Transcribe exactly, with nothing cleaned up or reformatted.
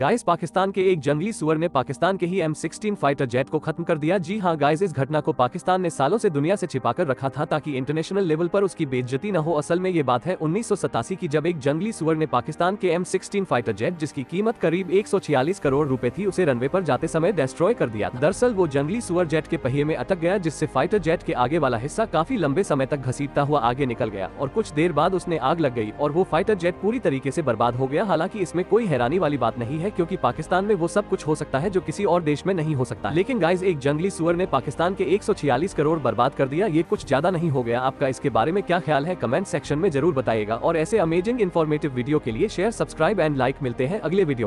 Guys, Pakistan के एक जंगली सुअर ने पाकिस्तान के ही एम सिक्सटीन फाइटर जेट को खत्म कर दिया। जी हां गाइस, इस घटना को पाकिस्तान ने सालों से दुनिया से छिपाकर रखा था ताकि इंटरनेशनल लेवल पर उसकी बेइज्जती न हो। असल में ये बात है उन्नीस सौ सतासी की, जब एक जंगली सुअर ने पाकिस्तान के एम सिक्सटीन फाइटर जेट, जिसकी कीमत करीब एक सौ छियालीस करोड़ रूपए थी, उसे रनवे पर जाते समय डिस्ट्रॉय कर दिया। दरअसल वो जंगली सुअर जेट के पहिए में अटक गया, जिससे फाइटर जेट के आगे वाला हिस्सा काफी लंबे समय तक घसीटता हुआ आगे निकल गया और कुछ देर बाद उसने आग लग गई और वो फाइटर जेट पूरी तरीके से बर्बाद हो गया। हालांकि इसमें कोई हैरानी वाली बात नहीं है क्योंकि पाकिस्तान में वो सब कुछ हो सकता है जो किसी और देश में नहीं हो सकता। लेकिन गाइस, एक जंगली सुअर ने पाकिस्तान के एक सौ छियालीस करोड़ बर्बाद कर दिया, ये कुछ ज्यादा नहीं हो गया? आपका इसके बारे में क्या ख्याल है, कमेंट सेक्शन में जरूर बताइएगा। और ऐसे अमेजिंग इन्फॉर्मेटिव वीडियो के लिए शेयर, सब्सक्राइब एंड लाइक। मिलते हैं अगले वीडियो में।